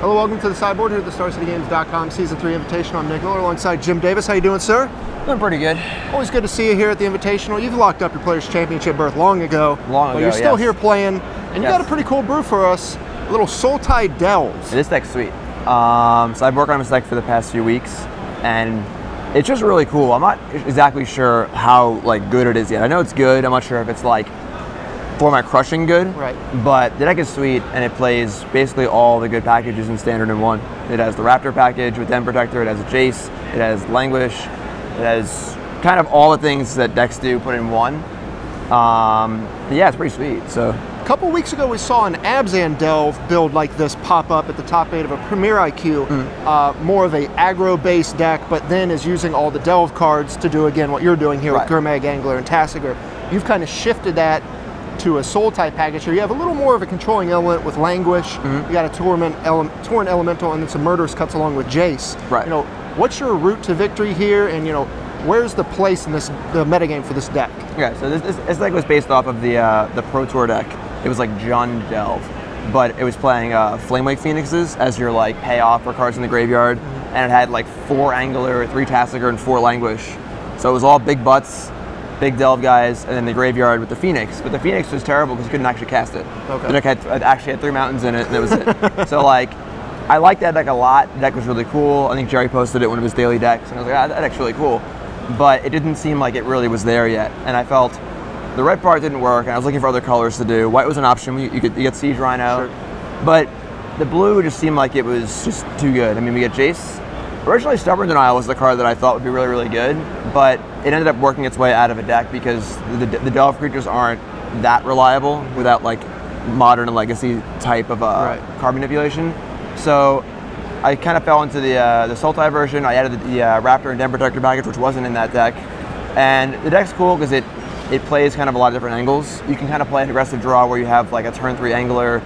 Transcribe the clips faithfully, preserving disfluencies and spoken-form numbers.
Hello, welcome to the sideboard here at the Star City Games dot com Season three Invitational. I'm Nick Miller alongside Jim Davis. How you doing, sir? Doing pretty good. Always good to see you here at the Invitational. You've locked up your Players' Championship berth long ago. Long ago, But you're still yes. here playing, and yes. you got a pretty cool brew for us, a little Sultai Delve. This deck's sweet. Um, so I've worked on this deck for the past few weeks, and it's just really cool. I'm not exactly sure how like good it is yet. I know it's good. I'm not sure if it's like format crushing good, right? But the deck is sweet, and it plays basically all the good packages in Standard in one. It has the Raptor package with Den Protector, it has Jace, it has Languish, it has kind of all the things that decks do put in one. Um, but yeah, it's pretty sweet. So a couple weeks ago we saw an Abzan Delve build like this pop up at the top eight of a Premier I Q, mm. uh, more of a aggro-based deck, but then is using all the Delve cards to do again what you're doing here right. with Gurmag Angler and Tasigur. You've kind of shifted that to a Sultai package here. You have a little more of a controlling element with Languish. Mm-hmm. You got a Torrent, ele Torrent Elemental, and then some Murderous Cuts along with Jace. Right. You know, what's your route to victory here, and you know, where's the place in this the metagame for this deck? Yeah, so this, this, this deck was based off of the uh, the Pro Tour deck. It was like Jund Delve, but it was playing uh, Flamewake Phoenixes as your like payoff for cards in the graveyard, mm-hmm. and it had like four Angler, three Tasigur, and four Languish. So it was all big butts, big Delve guys, and then the graveyard with the Phoenix. But the Phoenix was terrible because you couldn't actually cast it. Okay. The deck had, it actually had three mountains in it, and that was it. So like, I liked that deck a lot. The deck was really cool. I think Jerry posted it one of his daily decks, and I was like, ah, that deck's really cool. But it didn't seem like it really was there yet. And I felt the red part didn't work, and I was looking for other colors to do. White was an option. You, you could you get Siege Rhino. Sure. But the blue just seemed like it was just too good. I mean, we get Jace. Originally, Stubborn Denial was the card that I thought would be really, really good, but it ended up working its way out of a deck because the, the Delve creatures aren't that reliable without like Modern and Legacy type of uh, right. card manipulation. So I kind of fell into the uh, the Sultai version. I added the uh, Raptor and Den Protector package, which wasn't in that deck. And the deck's cool because it, it plays kind of a lot of different angles. You can kind of play an aggressive draw where you have like a turn three Angler,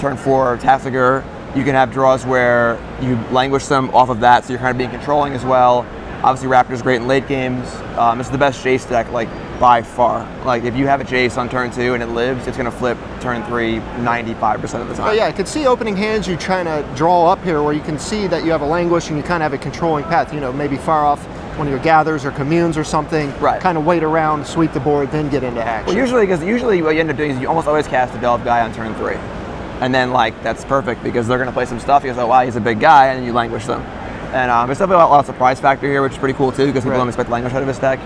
turn four Tasigur. You can have draws where you languish them off of that, so you're kind of being controlling as well. Obviously, Raptor's great in late games. Um, it's the best Jace deck, like, by far. Like, if you have a Jace on turn two and it lives, it's going to flip turn three ninety-five percent of the time. Oh, yeah, I could see opening hands you trying to draw up here, where you can see that you have a Languish and you kind of have a controlling path. You know, maybe fire off one of your gathers or communes or something. Right. Kind of wait around, sweep the board, then get into action. Well, usually, because usually what you end up doing is you almost always cast a Delve guy on turn three. And then like that's perfect because they're gonna play some stuff. You go, oh, wow, he's a big guy, and then you languish them. And um, there's definitely a lot of surprise factor here, which is pretty cool too, because people right. don't expect languish out of his deck.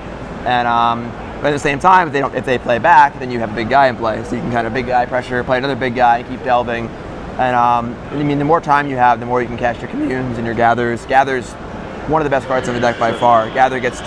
And um, but at the same time, if they don't, if they play back, then you have a big guy in play, so you can kind of big guy pressure, play another big guy, keep delving. And um, I mean, the more time you have, the more you can cast your communes and your gathers. Gathers, one of the best cards in the deck by far. Gather gets,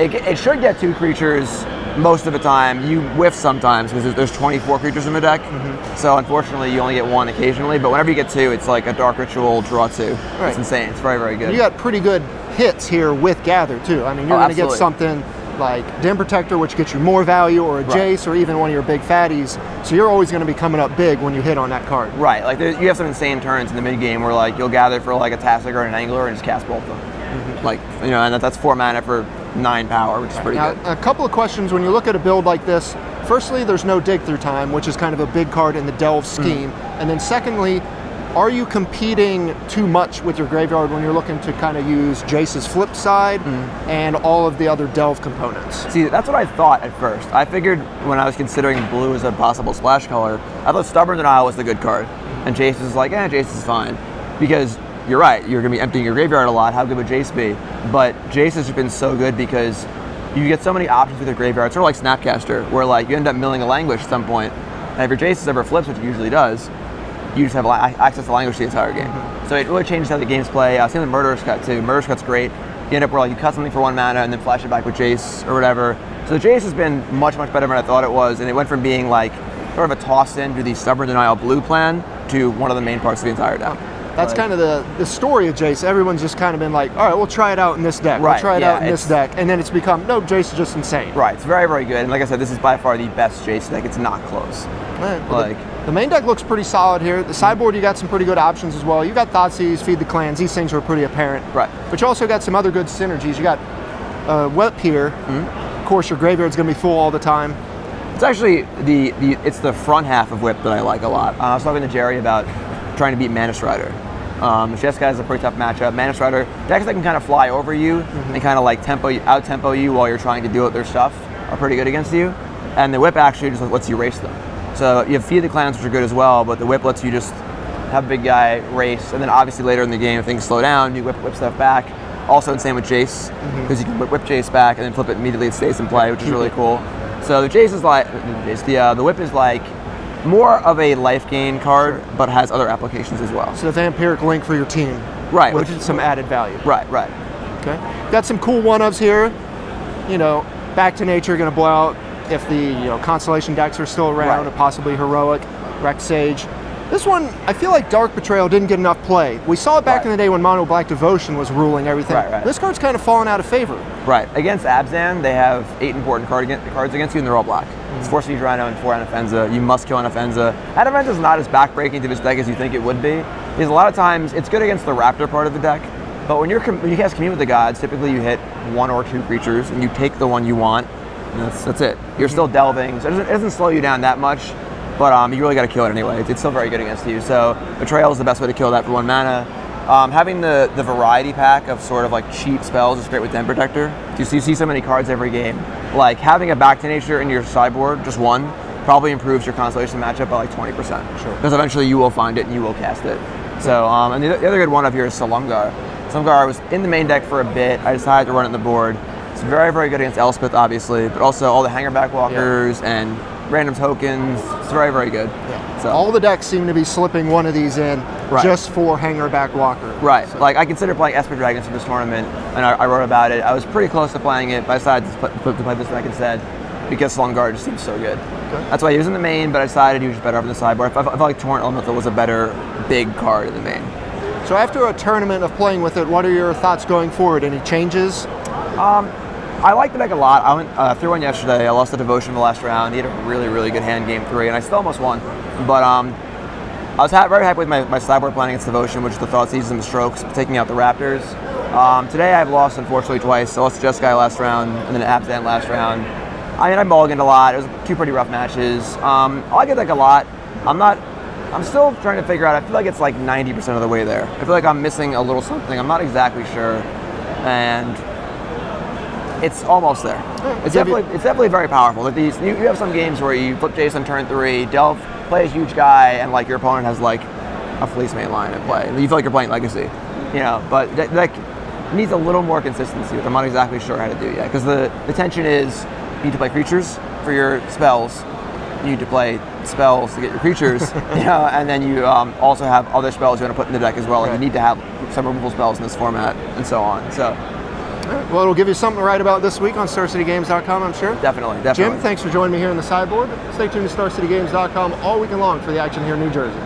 it, it should get two creatures. Most of the time, you whiff sometimes because there's twenty-four creatures in the deck. Mm-hmm. So unfortunately, you only get one occasionally. But whenever you get two, it's like a Dark Ritual draw two. Right. It's insane. It's very, very good. You got pretty good hits here with Gather too. I mean, you're oh, going to get something like Den Protector, which gets you more value, or a Jace, right. or even one of your big fatties. So you're always going to be coming up big when you hit on that card. Right. Like you have some insane turns in the mid game where like you'll gather for like a Tasigur and an Angler and just cast both of them. Mm-hmm. Like you know, and that's four mana for nine power, which is pretty now, good. A couple of questions when you look at a build like this. Firstly, there's no Dig Through Time, which is kind of a big card in the Delve scheme. Mm-hmm. And then secondly, are you competing too much with your graveyard when you're looking to kind of use Jace's flip side mm-hmm. and all of the other Delve components? See, that's what I thought at first. I figured when I was considering blue as a possible splash color, I thought Stubborn Denial was the good card. And Jace is like, eh, Jace is fine. Because you're right, you're going to be emptying your graveyard a lot. How good would Jace be? But Jace has been so good because you get so many options with your graveyard. It's sort of like Snapcaster, where like you end up milling a Languish at some point. And if your Jace ever flips, which it usually does, you just have access to Languish the entire game. Mm-hmm. So it really changes how the games play. I've seen the Murderous Cut too. Murderous Cut's great. You end up where like, you cut something for one mana and then flash it back with Jace or whatever. So Jace has been much, much better than I thought it was. And it went from being like sort of a toss in to the Stubborn Denial blue plan to one of the main parts of the entire deck. Oh. That's like, kind of the, the story of Jace. Everyone's just kind of been like, all right, we'll try it out in this deck. Right, we'll try it yeah, out in this deck. And then it's become, no, Jace is just insane. Right, it's very, very good. And like I said, this is by far the best Jace deck. It's not close. Right, like the, the main deck looks pretty solid here. The sideboard, you got some pretty good options as well. You got Thoughtseize, Feed the Clans. These things were pretty apparent. Right. But you also got some other good synergies. You got uh, Whip here. Mm-hmm. Of course, your graveyard's going to be full all the time. It's actually the, the, it's the front half of Whip that I like a lot. Uh, I was talking to Jerry about trying to beat Mantis Rider. Um, Sheska is a pretty tough matchup. Mantis Rider, decks that can kind of fly over you mm-hmm. and kind of like tempo, out-tempo you while you're trying to deal with their stuff are pretty good against you. And the Whip actually just lets you race them. So you have Feed the Clans, which are good as well, but the Whip lets you just have a big guy race. And then obviously later in the game, if things slow down, you whip, whip stuff back. Also insane with Jace, because mm-hmm. you can whip, whip Jace back and then flip it immediately, it stays in play, which is really cool. So the Jace is like, the, uh, the Whip is like more of a life gain card, sure. but has other applications as well. So it's an empiric link for your team. Right. Which is some added value. Right, right. Okay. Got some cool one-ofs here. You know, Back to Nature, gonna blow out if the you know Constellation decks are still around, right. and possibly Heroic, Rex Sage. This one, I feel like Dark Betrayal didn't get enough play. We saw it back right. in the day when Mono Black Devotion was ruling everything. Right, right. This card's kind of fallen out of favor. Right. Against Abzan, they have eight important card against, cards against you, and they're all black. Mm-hmm. It's four Siege Rhino and four Anafenza. You must kill Anafenza. Anafenza's not as backbreaking to this deck as you think it would be, because a lot of times it's good against the Raptor part of the deck, but when, you're when you guys commune with the gods, typically you hit one or two creatures, and you take the one you want, and that's, that's it. You're mm-hmm. still delving, so it doesn't, it doesn't slow you down that much. But um, you really got to kill it anyway. It's still very good against you. So Betrayal is the best way to kill that for one mana. Um, having the, the variety pack of sort of like cheap spells is great with Den Protector. You see, you see so many cards every game. Like having a Back to Nature in your sideboard, just one, probably improves your Constellation matchup by like twenty percent. Sure. Because eventually you will find it and you will cast it. So, um, and the, the other good one up here is Silumgar. Silumgar was in the main deck for a bit. I decided to run it on the board. It's very, very good against Elspeth, obviously, but also all the Hangerback Walkers yeah. and random tokens. It's very, very good. Yeah. So. All the decks seem to be slipping one of these in right. just for Hangerback Walker. Right. So. Like, I consider playing Esper Dragons for this tournament, and I, I wrote about it. I was pretty close to playing it, but I decided to, pl to play this deck instead because Silumgar just seems so good. Okay. That's why he was in the main, but I decided he was better up in the sideboard. I felt like Torrent Elemental was a better big card in the main. So after a tournament of playing with it, what are your thoughts going forward? Any changes? Um, I like the deck a lot. I went uh, through one yesterday. I lost the Devotion in the last round. He had a really, really good hand game three, and I still almost won. But um, I was ha very happy with my, my sideboard planning against Devotion, which is the Thoughtseize and the Strokes, taking out the Raptors. Um, today I've lost, unfortunately, twice. I lost to Jeskai last round, and then Abzan last round. I mean, I mulliganed a lot. It was two pretty rough matches. Um, I like the deck a lot. I'm not... I'm still trying to figure out. I feel like it's like ninety percent of the way there. I feel like I'm missing a little something. I'm not exactly sure. And... it's almost there. It's definitely, it's definitely very powerful. Like these, you, you have some games where you flip Jace on turn three, Delve plays huge guy, and like your opponent has like a Fleece main line at play. You feel like you're playing Legacy, you know. But that, that needs a little more consistency, which I'm not exactly sure how to do yet. Because the, the tension is you need to play creatures for your spells. You need to play spells to get your creatures, you know, and then you um, also have other spells you want to put in the deck as well. Right. Like you need to have some removal spells in this format, and so on. So. Well, it'll give you something to write about this week on Star City Games dot com, I'm sure. Definitely, definitely. Jim, thanks for joining me here on the sideboard. Stay tuned to Star City Games dot com all weekend long for the action here in New Jersey.